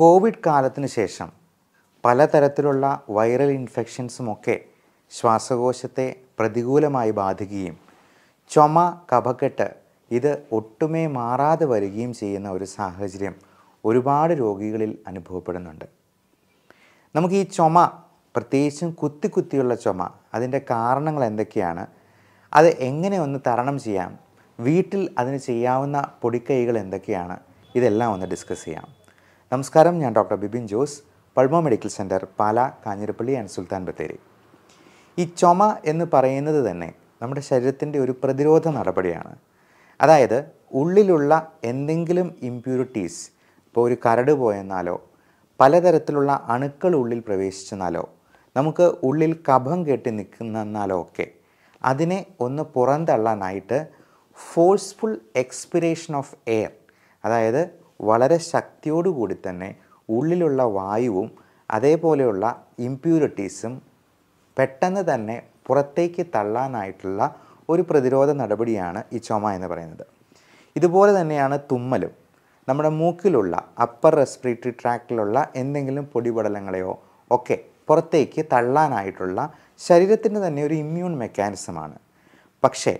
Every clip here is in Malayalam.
കോവിഡ് കാലത്തിനു ശേഷം പലതരത്തിലുള്ള വൈറൽ ഇൻഫെക്ഷൻസുമൊക്കെ ശ്വാസകോശത്തെ പ്രതികൂലമായി ബാധിക്കുകയും ചുമ കഫക്കെട്ട് ഇത് ഒട്ടുമേ മാറാതെ വരികയും ചെയ്യുന്ന ഒരു സാഹചര്യം ഒരുപാട് രോഗികളിൽ അനുഭവപ്പെടുന്നുണ്ട്. നമുക്ക് ഈ ചുമ പ്രത്യേകിച്ചും കുത്തിയുള്ള ചുമ അതിൻ്റെ കാരണങ്ങൾ എന്തൊക്കെയാണ്, അത് എങ്ങനെ ഒന്ന് തരണം ചെയ്യാം, വീട്ടിൽ അതിന് ചെയ്യാവുന്ന പൊടിക്കൈകൾ എന്തൊക്കെയാണ്, ഇതെല്ലാം ഒന്ന് ഡിസ്കസ് ചെയ്യാം. നമസ്കാരം, ഞാൻ doctor Bibin Jose, Palma medical centre, Pala, Kanjirappally and Sultan Bathery. ഈ ചുമ എന്ന് പറയുന്നത് തന്നെ നമ്മുടെ ശരീരത്തിൻ്റെ ഒരു പ്രതിരോധ നടപടിയാണ്. അതായത് ഉള്ളിലുള്ള എന്തെങ്കിലും ഇമ്പ്യൂരിറ്റീസ്, ഇപ്പോൾ ഒരു കരട് പോയെന്നാലോ പലതരത്തിലുള്ള അണുക്കൾ ഉള്ളിൽ പ്രവേശിച്ചെന്നാലോ നമുക്ക് ഉള്ളിൽ കഫം കെട്ടി നിൽക്കുന്നെന്നാലോ ഒക്കെ അതിനെ ഒന്ന് പുറന്തള്ളാനായിട്ട് ഫോഴ്സ്ഫുൾ എക്സ്പിറേഷൻ ഓഫ് എയർ, അതായത് വളരെ ശക്തിയോടുകൂടി തന്നെ ഉള്ളിലുള്ള വായുവും അതേപോലെയുള്ള ഇമ്പ്യൂരിറ്റീസും പെട്ടെന്ന് തന്നെ പുറത്തേക്ക് തള്ളാനായിട്ടുള്ള ഒരു പ്രതിരോധ നടപടിയാണ് ഈ ചുമ എന്ന് പറയുന്നത്. ഇതുപോലെ തന്നെയാണ് തുമ്മലും. നമ്മുടെ മൂക്കിലുള്ള അപ്പർ റെസ്പിറേറ്ററി ട്രാക്റ്റിലുള്ള എന്തെങ്കിലും പൊടിപടലങ്ങളെയോ ഒക്കെ പുറത്തേക്ക് തള്ളാനായിട്ടുള്ള ശരീരത്തിൻ്റെ തന്നെ ഒരു ഇമ്മ്യൂൺ മെക്കാനിസമാണ്. പക്ഷേ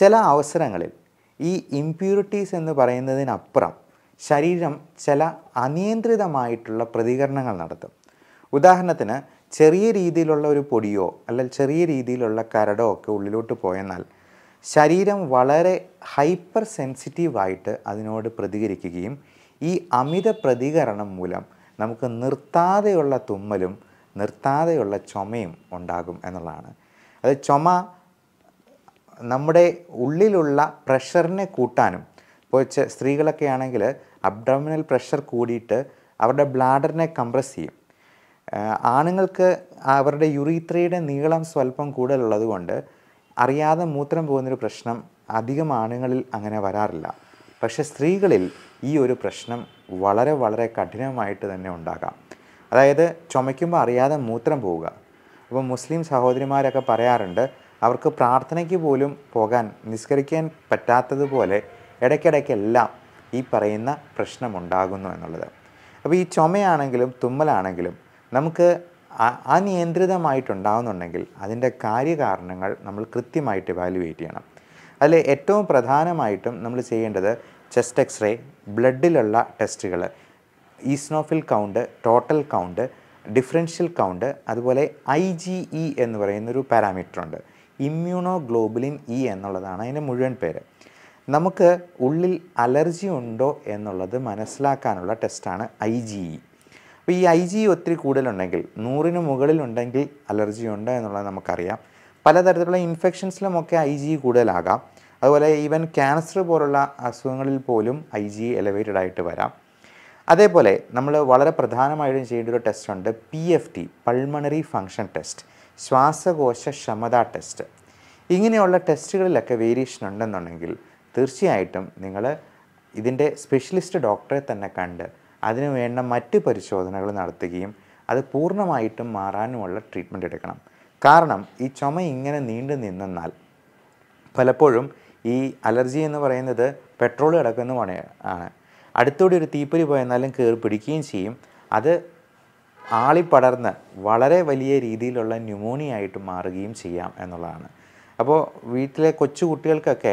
ചില അവസരങ്ങളിൽ ഈ ഇമ്പ്യൂരിറ്റീസ് എന്ന് പറയുന്നതിനപ്പുറം ശരീരം ചില അനിയന്ത്രിതമായിട്ടുള്ള പ്രതികരണങ്ങൾ നടത്തും. ഉദാഹരണത്തിന്, ചെറിയ രീതിയിലുള്ള ഒരു പൊടിയോ അല്ലെങ്കിൽ ചെറിയ രീതിയിലുള്ള കരടോ ഒക്കെ ഉള്ളിലോട്ട് പോയെന്നാൽ ശരീരം വളരെ ഹൈപ്പർ സെൻസിറ്റീവായിട്ട് അതിനോട് പ്രതികരിക്കുകയും ഈ അമിത പ്രതികരണം മൂലം നമുക്ക് നിർത്താതെയുള്ള തുമ്മലും നിർത്താതെയുള്ള ചുമയും ഉണ്ടാകും എന്നുള്ളതാണ്. അത് ചുമ നമ്മുടെ ഉള്ളിലുള്ള പ്രഷറിനെ കൂട്ടാനും, ഇപ്പോൾ സ്ത്രീകളൊക്കെ ആണെങ്കിൽ അബ്ഡോമിനൽ പ്രഷർ കൂടിയിട്ട് അവരുടെ ബ്ലാഡറിനെ കംപ്രസ് ചെയ്യും. ആണുങ്ങൾക്ക് അവരുടെ യുറീത്രയുടെ നീളം സ്വല്പം കൂടുതലുള്ളത് കൊണ്ട് അറിയാതെ മൂത്രം പോകുന്നൊരു പ്രശ്നം അധികം ആണുങ്ങളിൽ അങ്ങനെ വരാറില്ല. പക്ഷെ സ്ത്രീകളിൽ ഈ ഒരു പ്രശ്നം വളരെ വളരെ കഠിനമായിട്ട് തന്നെ ഉണ്ടാകാം. അതായത് ചുമയ്ക്കുമ്പോൾ അറിയാതെ മൂത്രം പോവുക. അപ്പോൾ മുസ്ലിം സഹോദരിമാരൊക്കെ പറയാറുണ്ട്, അവർക്ക് പ്രാർത്ഥനയ്ക്ക് പോലും പോകാൻ നിസ്കരിക്കാൻ പറ്റാത്തതുപോലെ ഇടയ്ക്കിടയ്ക്കെല്ലാം ഈ പറയുന്ന പ്രശ്നമുണ്ടാകുന്നു എന്നുള്ളത്. അപ്പോൾ ഈ ചുമയാണെങ്കിലും തുമ്മലാണെങ്കിലും നമുക്ക് അനിയന്ത്രിതമായിട്ടുണ്ടാകുന്നുണ്ടെങ്കിൽ അതിൻ്റെ കാര്യകാരണങ്ങൾ നമ്മൾ കൃത്യമായിട്ട് ഇവാലുവേറ്റ് ചെയ്യണം. അതിൽ ഏറ്റവും പ്രധാനമായിട്ടും നമ്മൾ ചെയ്യേണ്ടത് ചെസ്റ്റ് എക്സ്റേ, ബ്ലഡിലുള്ള ടെസ്റ്റുകൾ, eosinophil count, total count, differential count, അതുപോലെ IgE എന്ന് പറയുന്നൊരു പാരാമീറ്ററുണ്ട്. ഇമ്മ്യൂണോ ഗ്ലോബുലിൻ E എന്നുള്ളതാണ് അതിൻ്റെ മുഴുവൻ പേര്. നമുക്ക് ഉള്ളിൽ അലർജി ഉണ്ടോ എന്നുള്ളത് മനസ്സിലാക്കാനുള്ള ടെസ്റ്റാണ് IgE. അപ്പോൾ ഈ IgE ഒത്തിരി കൂടുതലുണ്ടെങ്കിൽ, 100 മുകളിലുണ്ടെങ്കിൽ അലർജി ഉണ്ട് എന്നുള്ളത് നമുക്കറിയാം. പലതരത്തിലുള്ള ഇൻഫെക്ഷൻസിലുമൊക്കെ IgE കൂടുതലാകാം. അതുപോലെ ഈവൻ ക്യാൻസർ പോലുള്ള അസുഖങ്ങളിൽ പോലും IgE എലവേറ്റഡ് ആയിട്ട് വരാം. അതേപോലെ നമ്മൾ വളരെ പ്രധാനമായിട്ടും ചെയ്യേണ്ട ഒരു ടെസ്റ്റ് ഉണ്ട്, PFT, പൾമണറി ഫങ്ഷൻ ടെസ്റ്റ്, ശ്വാസകോശ ക്ഷമതാ ടെസ്റ്റ്. ഇങ്ങനെയുള്ള ടെസ്റ്റുകളിലൊക്കെ വേരിയേഷൻ ഉണ്ടെന്നുണ്ടെങ്കിൽ തീർച്ചയായിട്ടും നിങ്ങൾ ഇതിൻ്റെ സ്പെഷ്യലിസ്റ്റ് ഡോക്ടറെ തന്നെ കണ്ട് അതിനു വേണ്ട മറ്റ് പരിശോധനകൾ നടത്തുകയും അത് പൂർണ്ണമായിട്ടും മാറാനുമുള്ള ട്രീറ്റ്മെൻറ്റ് എടുക്കണം. കാരണം ഈ ചുമ ഇങ്ങനെ നീണ്ടു നിന്നാൽ പലപ്പോഴും ഈ അലർജി എന്ന് പറയുന്നത് പെട്രോൾ കിടക്കുന്നതുമാണ്. അടുത്തോടെ ഒരു തീപ്പൊരി പോയെന്നാലും കയറി പിടിക്കുകയും ചെയ്യും. അത് ആളിപ്പടർന്ന് വളരെ വലിയ രീതിയിലുള്ള ന്യൂമോണിയ ആയിട്ട് മാറുകയും ചെയ്യാം എന്നുള്ളതാണ്. അപ്പോൾ വീട്ടിലെ കൊച്ചുകുട്ടികൾക്കൊക്കെ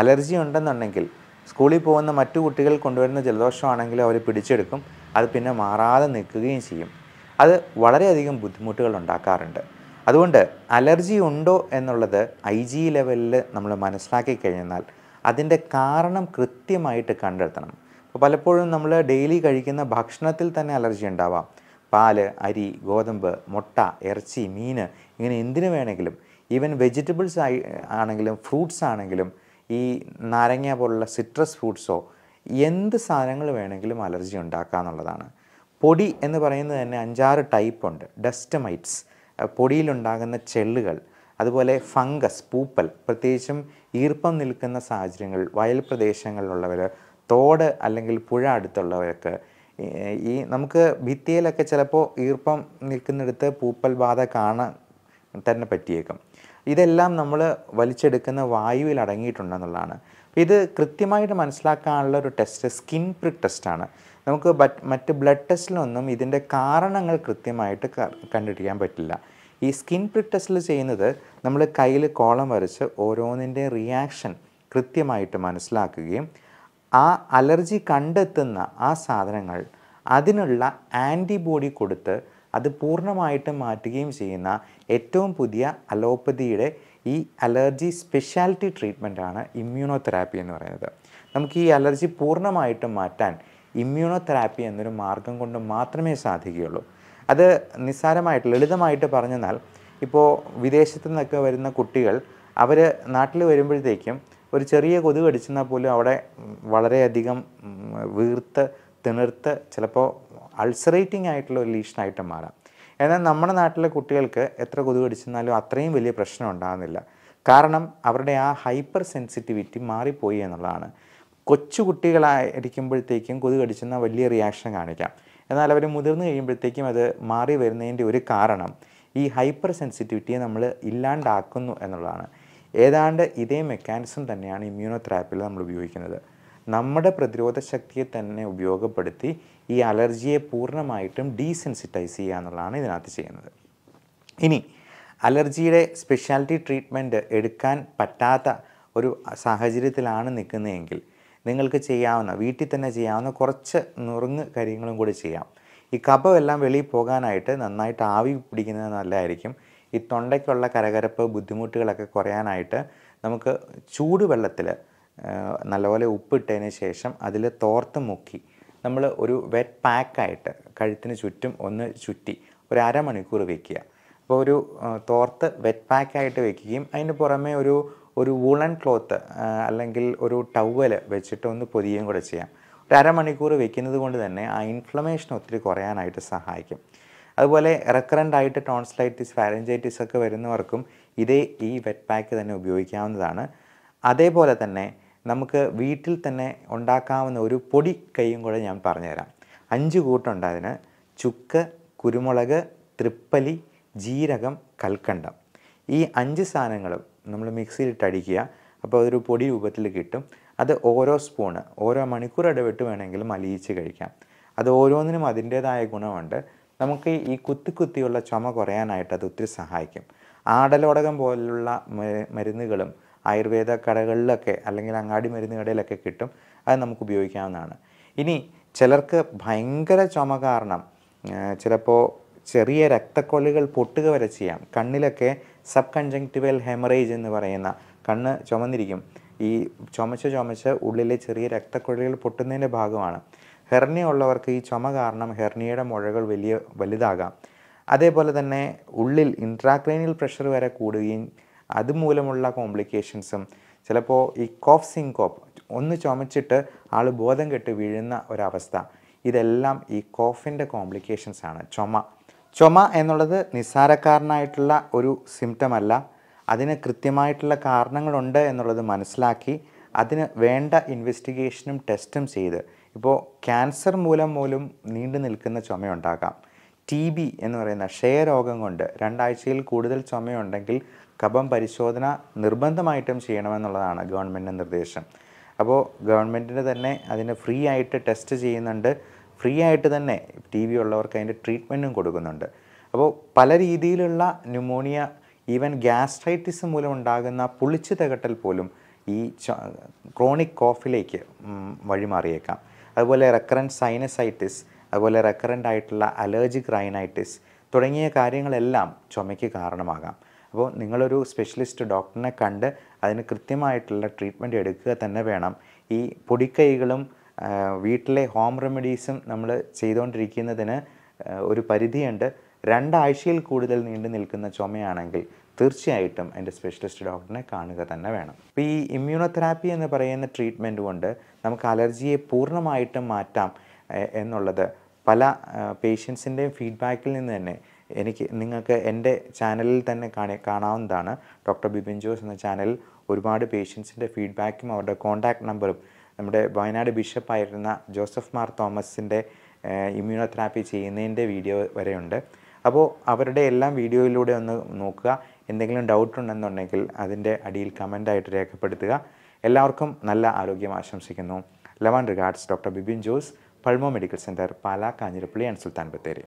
അലർജി ഉണ്ടെന്നുണ്ടെങ്കിൽ സ്കൂളിൽ പോകുന്ന മറ്റു കുട്ടികൾ കൊണ്ടുവരുന്ന ജലദോഷമാണെങ്കിൽ അവർ പിടിച്ചെടുക്കും. അത് പിന്നെ മാറാതെ നിൽക്കുകയും ചെയ്യും. അത് വളരെയധികം ബുദ്ധിമുട്ടുകൾ ഉണ്ടാക്കാറുണ്ട്. അതുകൊണ്ട് അലർജി ഉണ്ടോ എന്നുള്ളത് IgE ലെവലിൽ നമ്മൾ മനസ്സിലാക്കി കഴിഞ്ഞാൽ അതിൻ്റെ കാരണം കൃത്യമായിട്ട് കണ്ടെത്തണം. അപ്പോൾ പലപ്പോഴും നമ്മൾ ഡെയിലി കഴിക്കുന്ന ഭക്ഷണത്തിൽ തന്നെ അലർജി ഉണ്ടാവാം. പാല്, അരി, ഗോതമ്പ്, മുട്ട, ഇറച്ചി, മീൻ, ഇങ്ങനെ എന്തിനു വേണമെങ്കിലും, ഈവൻ വെജിറ്റബിൾസ് ആണെങ്കിലും ഫ്രൂട്ട്സ് ആണെങ്കിലും, ഈ നാരങ്ങ പോലുള്ള സിട്രസ് ഫ്രൂട്ട്സോ എന്ത് സാധനങ്ങൾ വേണമെങ്കിലും അലർജി ഉണ്ടാക്കുക എന്നുള്ളതാണ്. പൊടി എന്ന് പറയുന്നത് തന്നെ 5-6 ടൈപ്പ് ഉണ്ട്. ഡസ്റ്റ് മൈറ്റ്സ്, പൊടിയിലുണ്ടാകുന്ന ചെള്ളുകൾ, അതുപോലെ ഫംഗസ്, പൂപ്പൽ, പ്രത്യേകിച്ചും ഈർപ്പം നിൽക്കുന്ന സാഹചര്യങ്ങൾ, വയൽ പ്രദേശങ്ങളിലുള്ളവർ, തോട് അല്ലെങ്കിൽ പുഴ അടുത്തുള്ളവർക്ക്, ഈ നമുക്ക് ഭിത്തിയിലൊക്കെ ചിലപ്പോൾ ഈർപ്പം നിൽക്കുന്നിടത്ത് പൂപ്പൽ ബാധ കാണാൻ തന്നെ പറ്റിയേക്കും. ഇതെല്ലാം നമ്മൾ വലിച്ചെടുക്കുന്ന വായുവിൽ അടങ്ങിയിട്ടുണ്ടെന്നുള്ളതാണ്. ഇത് കൃത്യമായിട്ട് മനസ്സിലാക്കാനുള്ള ഒരു ടെസ്റ്റ് സ്കിൻ പ്രിക് ടെസ്റ്റാണ്. നമുക്ക് മറ്റ് ബ്ലഡ് ടെസ്റ്റിലൊന്നും ഇതിൻ്റെ കാരണങ്ങൾ കൃത്യമായിട്ട് കണ്ടുപിടിക്കാൻ പറ്റില്ല. ഈ സ്കിൻ പ്രിക്ക് ടെസ്റ്റിൽ ചെയ്യുന്നത് നമ്മൾ കയ്യിൽ കോളം വരച്ച് ഓരോന്നിൻ്റെ റിയാക്ഷൻ കൃത്യമായിട്ട് മനസ്സിലാക്കുകയും ആ അലർജി കണ്ടെത്തുന്ന ആ സാധനങ്ങൾ അതിനുള്ള ആൻറ്റിബോഡി കൊടുത്ത് അത് പൂർണ്ണമായിട്ട് മാറ്റുകയും ചെയ്യുന്ന ഏറ്റവും പുതിയ അലോപ്പതിയുടെ ഈ അലർജി സ്പെഷ്യാലിറ്റി ട്രീറ്റ്മെൻറ്റാണ് ഇമ്മ്യൂണോതെറാപ്പി എന്ന് പറയുന്നത്. നമുക്ക് ഈ അലർജി പൂർണ്ണമായിട്ടും മാറ്റാൻ ഇമ്മ്യൂണോതെറാപ്പി എന്നൊരു മാർഗം കൊണ്ട് മാത്രമേ സാധിക്കുകയുള്ളൂ. അത് നിസ്സാരമായിട്ട് ലളിതമായിട്ട് പറഞ്ഞാൽ ഇപ്പോൾ വിദേശത്തു നിന്നൊക്കെ വരുന്ന കുട്ടികൾ അവർ നാട്ടിൽ വരുമ്പോഴത്തേക്കും ഒരു ചെറിയ കൊതുക് അടിച്ചെന്നാൽ പോലും അവിടെ വളരെയധികം വീർത്ത് തിണർത്ത് ചിലപ്പോൾ അൾസറേറ്റിംഗ് ആയിട്ടുള്ള ഒരു ലീഷനായിട്ട് മാറാം. എന്നാൽ നമ്മുടെ നാട്ടിലെ കുട്ടികൾക്ക് എത്ര കൊതുക് അടിച്ചെന്നാലും അത്രയും വലിയ പ്രശ്നം ഉണ്ടാകുന്നില്ല. കാരണം അവരുടെ ആ ഹൈപ്പർ സെൻസിറ്റിവിറ്റി മാറിപ്പോയി എന്നുള്ളതാണ്. കൊച്ചു കുട്ടികളായിരിക്കുമ്പോഴത്തേക്കും കൊതുക് അടിച്ചെന്നാൽ വലിയ റിയാക്ഷൻ കാണിക്കാം. എന്നാൽ അവർ മുതിർന്നു കഴിയുമ്പോഴത്തേക്കും അത് മാറി വരുന്നതിൻ്റെ ഒരു കാരണം ഈ ഹൈപ്പർ സെൻസിറ്റിവിറ്റിയെ നമ്മൾ ഇല്ലാണ്ടാക്കുന്നു എന്നുള്ളതാണ്. ഏതാണ്ട് ഇതേ മെക്കാനിസം തന്നെയാണ് ഇമ്മ്യൂണോതെറാപ്പിയിൽ നമ്മൾ ഉപയോഗിക്കുന്നത്. നമ്മുടെ പ്രതിരോധ ശക്തിയെ തന്നെ ഉപയോഗപ്പെടുത്തി ഈ അലർജിയെ പൂർണ്ണമായിട്ടും ഡീസെൻസിറ്റൈസ് ചെയ്യുക എന്നുള്ളതാണ് ഇതിനകത്ത് ചെയ്യുന്നത്. ഇനി അലർജിയുടെ സ്പെഷ്യാലിറ്റി ട്രീറ്റ്മെൻറ്റ് എടുക്കാൻ പറ്റാത്ത ഒരു സാഹചര്യത്തിലാണ് നിൽക്കുന്നതെങ്കിൽ നിങ്ങൾക്ക് ചെയ്യാവുന്ന വീട്ടിൽ തന്നെ ചെയ്യാവുന്ന കുറച്ച് നുറുങ്ങ് കാര്യങ്ങളും കൂടി ചെയ്യാം. ഈ കഫമെല്ലാം വെളിയിൽ പോകാനായിട്ട് നന്നായിട്ട് ആവി പിടിക്കുന്നത് നല്ലതായിരിക്കും. ഈ തൊണ്ടയ്ക്കുള്ള കരകരപ്പ് ബുദ്ധിമുട്ടുകളൊക്കെ കുറയാനായിട്ട് നമുക്ക് ചൂടുവെള്ളത്തിൽ നല്ലപോലെ ഉപ്പിട്ടതിന് ശേഷം അതിൽ തോർത്ത് മുക്കി നമ്മൾ ഒരു വെറ്റ് പാക്കായിട്ട് കഴുത്തിന് ചുറ്റും ഒന്ന് ചുറ്റി ഒരു അരമണിക്കൂർ വയ്ക്കുക. അപ്പോൾ ഒരു തോർത്ത് വെറ്റ് പാക്കായിട്ട് വയ്ക്കുകയും അതിന് പുറമേ ഒരു വൂളൻ ക്ലോത്ത് അല്ലെങ്കിൽ ഒരു ടവൽ വെച്ചിട്ട് ഒന്ന് പൊതിയും കൂടെ ചെയ്യാം. ഒരു അരമണിക്കൂർ വെക്കുന്നത് കൊണ്ട് തന്നെ ആ ഇൻഫ്ലമേഷൻ ഒത്തിരി കുറയാനായിട്ട് സഹായിക്കും. അതുപോലെ റെക്കറൻ്റ് ആയിട്ട് ടോൺസിലൈറ്റിസ് ഫാരഞ്ചൈറ്റിസ് ഒക്കെ വരുന്നവർക്കും ഇതേ ഈ വെറ്റ് പാക്ക് തന്നെ ഉപയോഗിക്കാവുന്നതാണ്. അതേപോലെ തന്നെ നമുക്ക് വീട്ടിൽ തന്നെ ഉണ്ടാക്കാവുന്ന ഒരു പൊടി കൈയും കൂടെ ഞാൻ പറഞ്ഞുതരാം. 5 കൂട്ടുണ്ട് അതിന്: ചുക്ക്, കുരുമുളക്, തൃപ്പലി, ജീരകം, കൽക്കണ്ടം. ഈ 5 സാധനങ്ങളും നമ്മൾ മിക്സിയിലിട്ടടിക്കുക. അപ്പോൾ അതൊരു പൊടി രൂപത്തിൽ കിട്ടും. അത് ഓരോ സ്പൂണ് ഓരോ മണിക്കൂർ ഇടവിട്ട് വേണമെങ്കിലും അലിയിച്ച് കഴിക്കാം. അത് ഓരോന്നിനും അതിൻ്റേതായ ഗുണമുണ്ട്. നമുക്ക് ഈ കുത്തിയുള്ള ചുമ കുറയാനായിട്ട് അത് ഒത്തിരി സഹായിക്കും. ആടലോടകം പോലുള്ള മരുന്നുകളും ആയുർവേദ കടകളിലൊക്കെ അല്ലെങ്കിൽ അങ്ങാടി മരുന്ന് കടയിലൊക്കെ കിട്ടും. അത് നമുക്ക് ഉപയോഗിക്കാവുന്നതാണ്. ഇനി ചിലർക്ക് ഭയങ്കര ചുമ കാരണം ചിലപ്പോൾ ചെറിയ രക്തക്കൊള്ളികൾ പൊട്ടുക വരെ ചെയ്യാം. കണ്ണിലൊക്കെ സബ് കൺജങ്ക്റ്റിവൽ ഹെമറേജ് എന്ന് പറയുന്ന കണ്ണ് ചുമന്നിരിക്കും. ഈ ചുമച്ച് ഉള്ളിലെ ചെറിയ രക്തക്കൊള്ളികൾ പൊട്ടുന്നതിൻ്റെ ഭാഗമാണ്. ഹെർണിയ ഉള്ളവർക്ക് ഈ ചുമ കാരണം ഹെർണിയയുടെ മുഴകൾ വലുതാകാം. അതേപോലെ തന്നെ ഉള്ളിൽ ഇൻട്രാക്രേനിയൽ പ്രഷർ വരെ കൂടുകയും അതുമൂലമുള്ള കോംപ്ലിക്കേഷൻസും ചിലപ്പോൾ ഈ കോഫ് സിങ്കോപ്പ് ഒന്ന് ചുമച്ചിട്ട് ആൾ ബോധം കെട്ട് വീഴുന്ന ഒരവസ്ഥ, ഇതെല്ലാം ഈ കോഫിൻ്റെ കോംപ്ലിക്കേഷൻസ് ആണ്. ചുമ എന്നുള്ളത് നിസ്സാരക്കാരനായിട്ടുള്ള ഒരു സിംറ്റമല്ല. അതിന് കൃത്യമായിട്ടുള്ള കാരണങ്ങളുണ്ട് എന്നുള്ളത് മനസ്സിലാക്കി അതിന് വേണ്ട ഇൻവെസ്റ്റിഗേഷനും ടെസ്റ്റും ചെയ്ത്, ഇപ്പോൾ ക്യാൻസർ മൂലം പോലും നീണ്ടു നിൽക്കുന്ന ചുമയുണ്ടാകാം. TB എന്ന് പറയുന്ന ക്ഷയരോഗം കൊണ്ട് 2 ആഴ്ചയിൽ കൂടുതൽ ചുമയുണ്ടെങ്കിൽ കഫം പരിശോധന നിർബന്ധമായിട്ടും ചെയ്യണമെന്നുള്ളതാണ് ഗവൺമെൻറ്റിൻ്റെ നിർദ്ദേശം. അപ്പോൾ ഗവൺമെൻറ്റിന് തന്നെ അതിന് ഫ്രീ ആയിട്ട് ടെസ്റ്റ് ചെയ്യുന്നുണ്ട്. ഫ്രീ ആയിട്ട് തന്നെ TB ഉള്ളവർക്ക് അതിൻ്റെ ട്രീറ്റ്മെൻറ്റും കൊടുക്കുന്നുണ്ട്. അപ്പോൾ പല രീതിയിലുള്ള ന്യൂമോണിയ, ഈവൻ ഗ്യാസ്ട്രൈറ്റിസ് മൂലം ഉണ്ടാകുന്ന പുളിച്ചു തകട്ടൽ പോലും ഈ ക്രോണിക് കോഫിലേക്ക് വഴിമാറിയേക്കാം. അതുപോലെ റെക്കറൻറ്റ് സൈനസൈറ്റിസ്, അതുപോലെ റെക്കറൻ്റ് ആയിട്ടുള്ള അലർജിക് റൈനൈറ്റിസ് തുടങ്ങിയ കാര്യങ്ങളെല്ലാം ചുമയ്ക്ക് കാരണമാകാം. അപ്പോൾ നിങ്ങളൊരു സ്പെഷ്യലിസ്റ്റ് ഡോക്ടറിനെ കണ്ട് അതിന് കൃത്യമായിട്ടുള്ള ട്രീറ്റ്മെൻറ്റ് എടുക്കുക തന്നെ വേണം. ഈ പൊടിക്കൈകളും വീട്ടിലെ ഹോം റെമഡീസും നമ്മൾ ചെയ്തുകൊണ്ടിരിക്കുന്നതിന് ഒരു പരിധിയുണ്ട്. 2 ആഴ്ചയിൽ കൂടുതൽ നീണ്ടു നിൽക്കുന്ന ചുമയാണെങ്കിൽ തീർച്ചയായിട്ടും എൻ്റെ സ്പെഷ്യലിസ്റ്റ് ഡോക്ടറിനെ കാണുക തന്നെ വേണം. അപ്പോൾ ഈ ഇമ്മ്യൂണോതെറാപ്പി എന്ന് പറയുന്ന ട്രീറ്റ്മെൻറ്റ് കൊണ്ട് നമുക്ക് അലർജിയെ പൂർണ്ണമായിട്ടും മാറ്റാം എന്നുള്ളത് പല പേഷ്യൻസിൻ്റെയും ഫീഡ്ബാക്കിൽ നിന്ന് തന്നെ നിങ്ങൾക്ക് എൻ്റെ ചാനലിൽ തന്നെ കാണാവുന്നതാണ്. ഡോക്ടർ ബിബിൻ ജോസ് എന്ന ചാനലിൽ ഒരുപാട് പേഷ്യൻസിൻ്റെ ഫീഡ്ബാക്കും അവരുടെ കോൺടാക്ട് നമ്പറും നമ്മുടെ വയനാട് ബിഷപ്പായിരുന്ന ജോസഫ് മാർ തോമസിൻ്റെ ഇമ്മ്യൂണോതെറാപ്പി ചെയ്യുന്നതിൻ്റെ വീഡിയോ വരെയുണ്ട്. അപ്പോൾ അവരുടെ എല്ലാം വീഡിയോയിലൂടെ ഒന്ന് നോക്കുക. എന്തെങ്കിലും ഡൗട്ട് ഉണ്ടെന്നുണ്ടെങ്കിൽ അതിൻ്റെ അടിയിൽ കമൻ്റായിട്ട് രേഖപ്പെടുത്തുക. എല്ലാവർക്കും നല്ല ആരോഗ്യം ആശംസിക്കുന്നു. Love and regards, doctor Bibin Jose, Palma Medical Center, Pala, Kanjirapally and Sulthan Bathery.